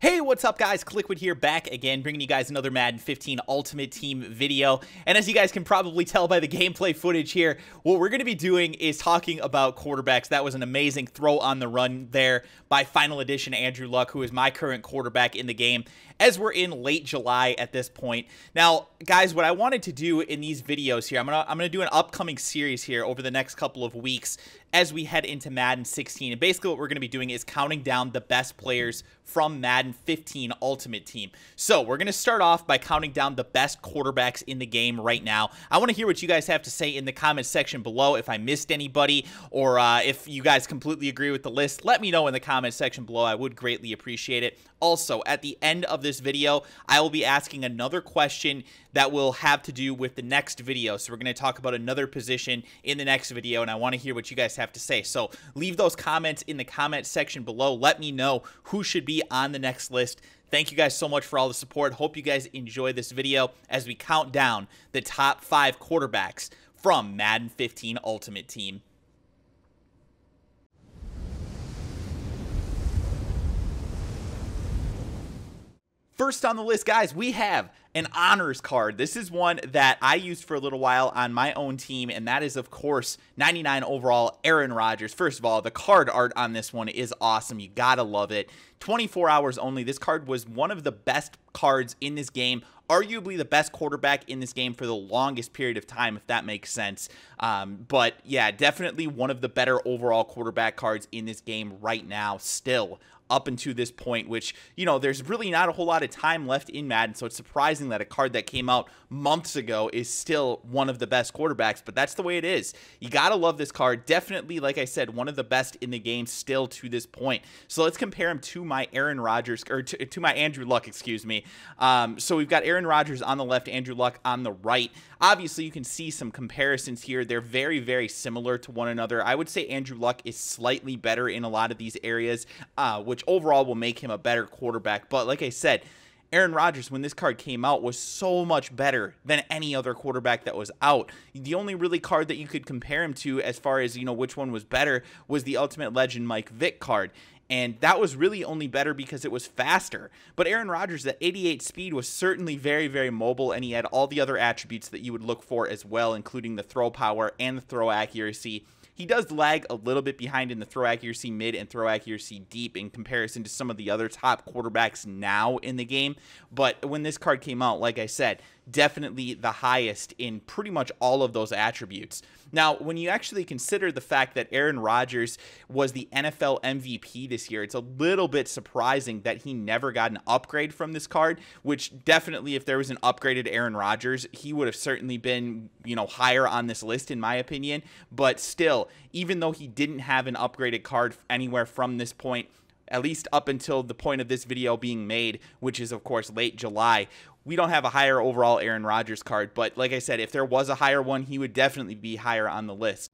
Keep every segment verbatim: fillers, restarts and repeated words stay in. Hey, what's up guys? Kliquid here, back again, bringing you guys another Madden fifteen Ultimate Team video. And as you guys can probably tell by the gameplay footage here, what we're going to be doing is talking about quarterbacks. That was an amazing throw on the run there by Final Edition Andrew Luck, who is my current quarterback in the game, as we're in late July at this point. Now, guys, what I wanted to do in these videos here, I'm going to I'm going to do an upcoming series here over the next couple of weeks as we head into Madden sixteen. And basically what we're going to be doing is counting down the best players from Madden fifteen Ultimate Team. So we're going to start off by counting down the best quarterbacks in the game right now. I want to hear what you guys have to say in the comments section below. If I missed anybody, or uh, if you guys completely agree with the list, let me know in the comments section below. I would greatly appreciate it. Also, at the end of this video, I will be asking another question that will have to do with the next video. So we're going to talk about another position in the next video, and I want to hear what you guys have to say. So leave those comments in the comments section below. Let me know who should be on the next list. Thank you guys so much for all the support. Hope you guys enjoy this video as we count down the top five quarterbacks from Madden fifteen Ultimate Team. First on the list, guys, we have an honors card. This is one that I used for a little while on my own team, and that is, of course, ninety-nine overall Aaron Rodgers. First of all, the card art on this one is awesome. You gotta love it. twenty-four hours only. This card was one of the best cards in this game, arguably the best quarterback in this game for the longest period of time, if that makes sense. Um, but yeah, definitely one of the better overall quarterback cards in this game right now still, up until this point, which, you know, there's really not a whole lot of time left in Madden, so it's surprising that a card that came out months ago is still one of the best quarterbacks, but that's the way it is. You gotta love this card. Definitely, like I said, one of the best in the game still to this point. So let's compare him to my Aaron Rodgers, or to, to my Andrew Luck, excuse me. Um, so we've got Aaron Rodgers on the left, Andrew Luck on the right. Obviously, you can see some comparisons here. They're very, very similar to one another. I would say Andrew Luck is slightly better in a lot of these areas, uh, which overall will make him a better quarterback. But like I said, Aaron Rodgers, when this card came out, was so much better than any other quarterback that was out. The only really card that you could compare him to, as far as, you know, which one was better, was the Ultimate Legend Mike Vick card. And that was really only better because it was faster. But Aaron Rodgers at eighty-eight speed was certainly very, very mobile, and he had all the other attributes that you would look for as well, including the throw power and the throw accuracy. He does lag a little bit behind in the throw accuracy mid and throw accuracy deep in comparison to some of the other top quarterbacks now in the game. But when this card came out, like I said, definitely the highest in pretty much all of those attributes. Now, when you actually consider the fact that Aaron Rodgers was the N F L M V P this year, it's a little bit surprising that he never got an upgrade from this card, which definitely, if there was an upgraded Aaron Rodgers, he would have certainly been, you know, higher on this list, in my opinion. But still, even though he didn't have an upgraded card anywhere from this point, at least up until the point of this video being made, which is, of course, late July, we don't have a higher overall Aaron Rodgers card. But like I said, if there was a higher one, he would definitely be higher on the list.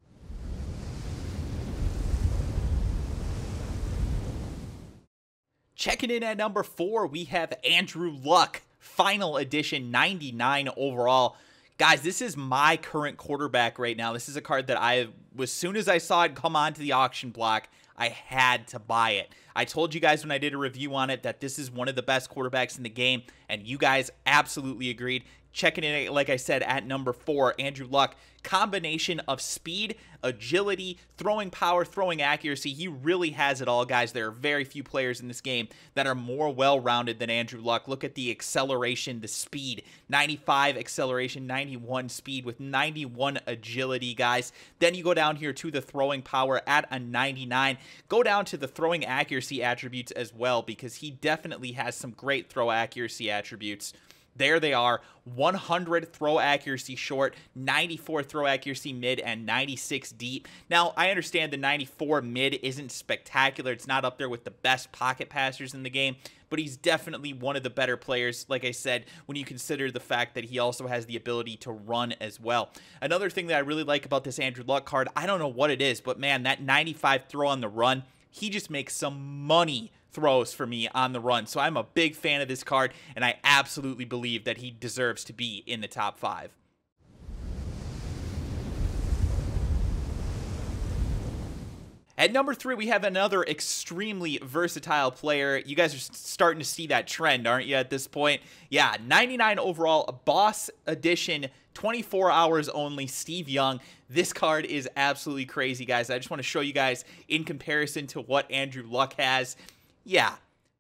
Checking in at number four, we have Andrew Luck, Final Edition, ninety-nine overall. Guys, this is my current quarterback right now. This is a card that I, as soon as I saw it come onto the auction block, I had to buy it. I told you guys when I did a review on it that this is one of the best quarterbacks in the game, and you guys absolutely agreed. Checking in, like I said, at number four, Andrew Luck. Combination of speed, agility, throwing power, throwing accuracy. He really has it all, guys. There are very few players in this game that are more well-rounded than Andrew Luck. Look at the acceleration, the speed. ninety-five acceleration, ninety-one speed with ninety-one agility, guys. Then you go down here to the throwing power at a ninety-nine. Go down to the throwing accuracy attributes as well, because he definitely has some great throw accuracy attributes. There they are, one hundred throw accuracy short, ninety-four throw accuracy mid, and ninety-six deep. Now, I understand the ninety-four mid isn't spectacular. It's not up there with the best pocket passers in the game, but he's definitely one of the better players, like I said, when you consider the fact that he also has the ability to run as well. Another thing that I really like about this Andrew Luck card, I don't know what it is, but man, that ninety-five throw on the run, he just makes some money throws for me on the run. So I'm a big fan of this card, and I absolutely believe that he deserves to be in the top five. At number three, we have another extremely versatile player. You guys are starting to see that trend, aren't you, at this point? Yeah, ninety-nine overall, a Boss Edition, twenty-four hours only, Steve Young. This card is absolutely crazy, guys. I just want to show you guys in comparison to what Andrew Luck has. Yeah,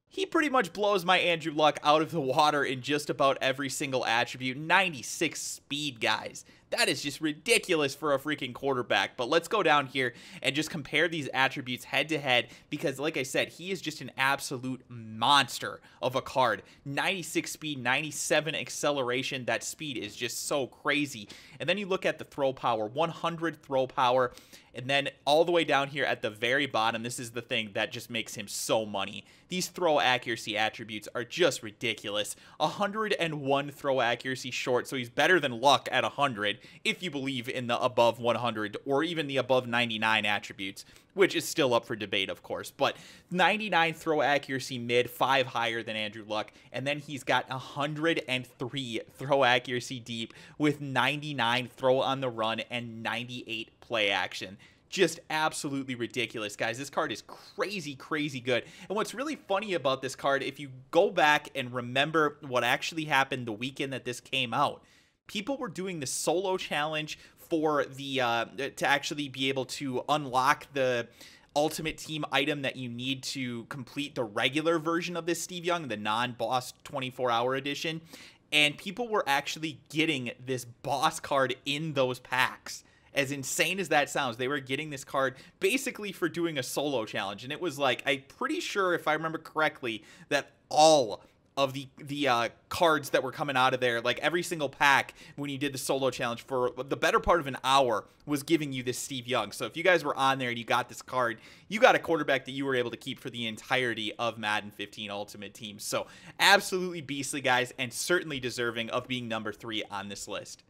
he pretty much blows my Andrew Luck out of the water in just about every single attribute. ninety-six speed, guys. That is just ridiculous for a freaking quarterback. But let's go down here and just compare these attributes head to head, because like I said, he is just an absolute monster of a card. ninety-six speed, ninety-seven acceleration. That speed is just so crazy. And then you look at the throw power, one hundred throw power. And then all the way down here at the very bottom, this is the thing that just makes him so money. These throw accuracy attributes are just ridiculous. one hundred and one throw accuracy short, so he's better than Luck at one hundred if you believe in the above one hundred or even the above ninety-nine attributes, which is still up for debate, of course. But ninety-nine throw accuracy mid, five higher than Andrew Luck. And then he's got one hundred and three throw accuracy deep with ninety-nine throw on the run and ninety-eight play action. Just absolutely ridiculous, guys. This card is crazy, crazy good. And what's really funny about this card, if you go back and remember what actually happened the weekend that this came out, people were doing the solo challenge for the uh, to actually be able to unlock the Ultimate Team item that you need to complete the regular version of this Steve Young, the non-boss twenty-four hour edition. And people were actually getting this boss card in those packs. As insane as that sounds, they were getting this card basically for doing a solo challenge. And it was like, I'm pretty sure, if I remember correctly, that all of the the uh, cards that were coming out of there, like every single pack when you did the solo challenge for the better part of an hour, was giving you this Steve Young. So if you guys were on there and you got this card, you got a quarterback that you were able to keep for the entirety of Madden fifteen Ultimate Team. So absolutely beastly, guys, and certainly deserving of being number three on this list.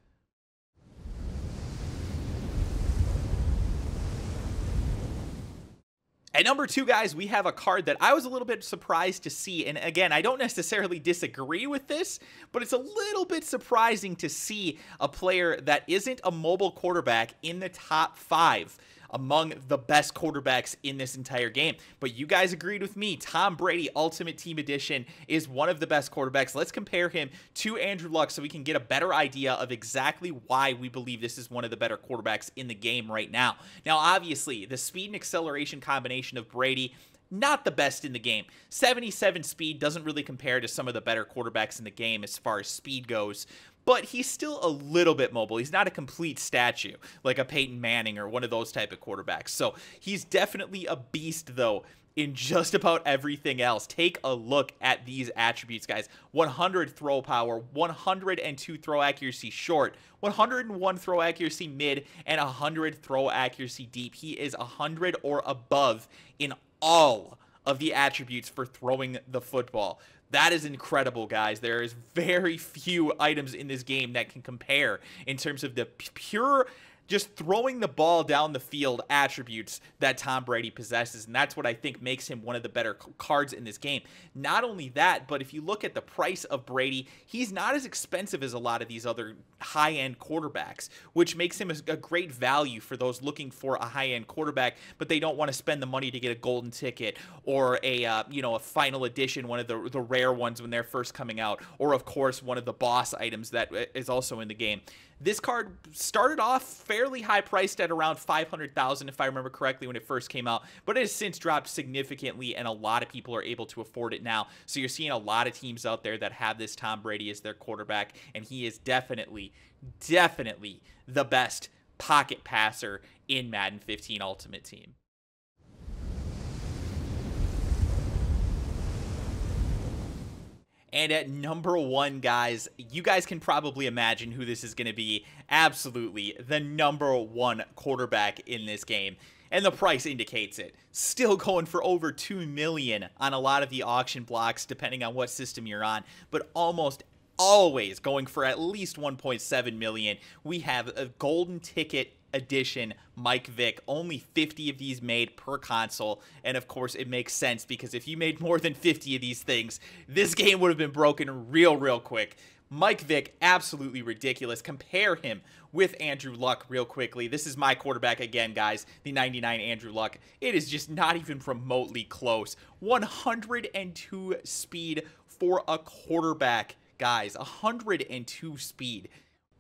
At number two, guys, we have a card that I was a little bit surprised to see. And again, I don't necessarily disagree with this, but it's a little bit surprising to see a player that isn't a mobile quarterback in the top five among the best quarterbacks in this entire game. But you guys agreed with me. Tom Brady Ultimate Team Edition is one of the best quarterbacks. Let's compare him to Andrew Luck so we can get a better idea of exactly why we believe this is one of the better quarterbacks in the game right now. Now, obviously, the speed and acceleration combination of Brady, not the best in the game. seventy-seven speed doesn't really compare to some of the better quarterbacks in the game as far as speed goes, but he's still a little bit mobile. He's not a complete statue like a Peyton Manning or one of those type of quarterbacks. So he's definitely a beast, though, in just about everything else. Take a look at these attributes, guys. one hundred throw power, one hundred and two throw accuracy short, one hundred and one throw accuracy mid, and one hundred throw accuracy deep. He is one hundred or above in all of the attributes for throwing the football. That is incredible, guys. There is very few items in this game that can compare in terms of the pure just throwing the ball down the field attributes that Tom Brady possesses. And that's what I think makes him one of the better cards in this game. Not only that, but if you look at the price of Brady, he's not as expensive as a lot of these other high-end quarterbacks, which makes him a great value for those looking for a high-end quarterback, but they don't want to spend the money to get a golden ticket or a, uh, you know, a final edition, one of the, the rare ones when they're first coming out, or of course, one of the boss items that is also in the game. This card started off fairly high priced at around five hundred thousand dollars, if I remember correctly, when it first came out, but it has since dropped significantly, and a lot of people are able to afford it now. So you're seeing a lot of teams out there that have this Tom Brady as their quarterback, and he is definitely, definitely the best pocket passer in Madden fifteen Ultimate Team. And at number one, guys, you guys can probably imagine who this is going to be. Absolutely the number one quarterback in this game. And the price indicates it. Still going for over two million dollars on a lot of the auction blocks, depending on what system you're on. But almost always going for at least one point seven million dollars. We have a golden ticket edition Mike Vick, only fifty of these made per console, and of course it makes sense, because if you made more than fifty of these things, this game would have been broken real real quick. Mike Vick, absolutely ridiculous. Compare him with Andrew Luck real quickly. This is my quarterback again, guys, the ninety-nine Andrew Luck. It is just not even remotely close. one hundred two speed for a quarterback, guys. one hundred two speed.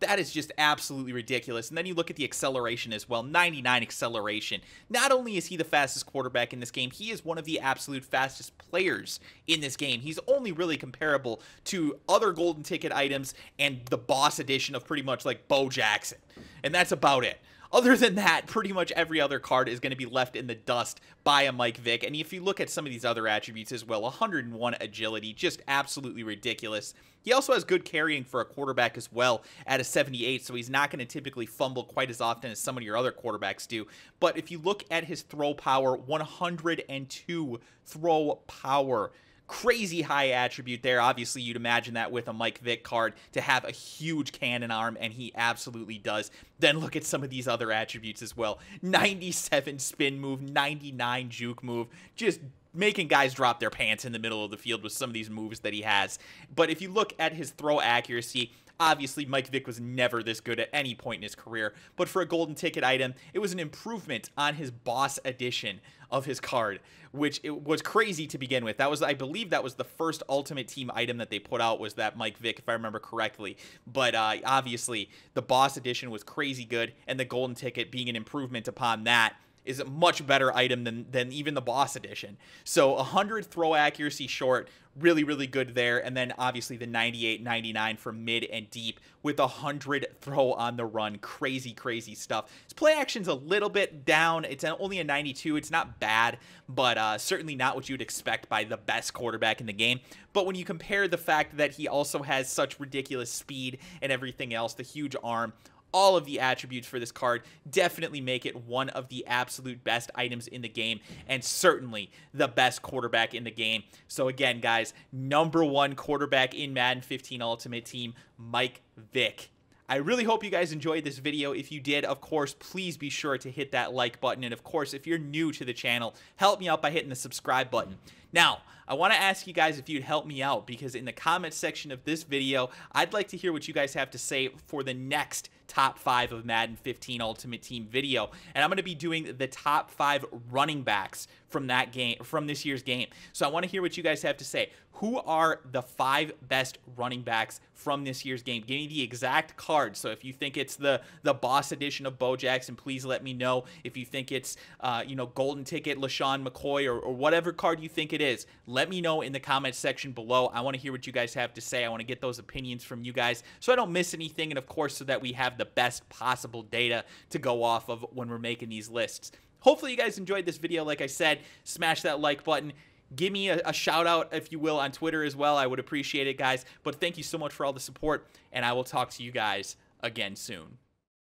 That is just absolutely ridiculous. And then you look at the acceleration as well. ninety-nine acceleration. Not only is he the fastest quarterback in this game, he is one of the absolute fastest players in this game. He's only really comparable to other golden ticket items and the boss edition of pretty much like Bo Jackson. And that's about it. Other than that, pretty much every other card is going to be left in the dust by a Mike Vick. And if you look at some of these other attributes as well, one hundred one agility, just absolutely ridiculous. He also has good carrying for a quarterback as well at a seventy-eight, so he's not going to typically fumble quite as often as some of your other quarterbacks do. But if you look at his throw power, one hundred two throw power. Crazy high attribute there. Obviously, you'd imagine that with a Mike Vick card to have a huge cannon arm, and he absolutely does. Then look at some of these other attributes as well. ninety-seven spin move, ninety-nine juke move, just making guys drop their pants in the middle of the field with some of these moves that he has. But if you look at his throw accuracy, obviously, Mike Vick was never this good at any point in his career, but for a golden ticket item, it was an improvement on his boss edition of his card, which it was crazy to begin with. That was, I believe that was the first Ultimate Team item that they put out was that Mike Vick, if I remember correctly. But uh, obviously, the boss edition was crazy good, and the golden ticket being an improvement upon that is a much better item than, than even the boss edition. So one hundred throw accuracy short, really, really good there. And then obviously the ninety-eight, ninety-nine for mid and deep with one hundred throw on the run. Crazy, crazy stuff. His play action's a little bit down. It's only a ninety-two. It's not bad, but uh, certainly not what you'd expect by the best quarterback in the game. But when you compare the fact that he also has such ridiculous speed and everything else, the huge arm, all of the attributes for this card definitely make it one of the absolute best items in the game and certainly the best quarterback in the game. So again, guys, number one quarterback in Madden fifteen Ultimate Team, Mike Vick. I really hope you guys enjoyed this video. If you did, of course, please be sure to hit that like button. And of course, if you're new to the channel, help me out by hitting the subscribe button. Now, I want to ask you guys if you'd help me out, because in the comments section of this video, I'd like to hear what you guys have to say for the next top five of Madden fifteen Ultimate Team video. And I'm going to be doing the top five running backs from that game, from this year's game. So I want to hear what you guys have to say. Who are the five best running backs from this year's game? Give me the exact card. So if you think it's the, the boss edition of Bo Jackson, please let me know. If you think it's, uh, you know, golden ticket, LeSean McCoy, or, or whatever card you think it is, let me know in the comments section below. I want to hear what you guys have to say. I want to get those opinions from you guys so I don't miss anything. And of course, so that we have the best possible data to go off of when we're making these lists. Hopefully you guys enjoyed this video. Like I said, smash that like button. Give me a, a shout out, if you will, on Twitter as well. I would appreciate it, guys. But thank you so much for all the support, and I will talk to you guys again soon.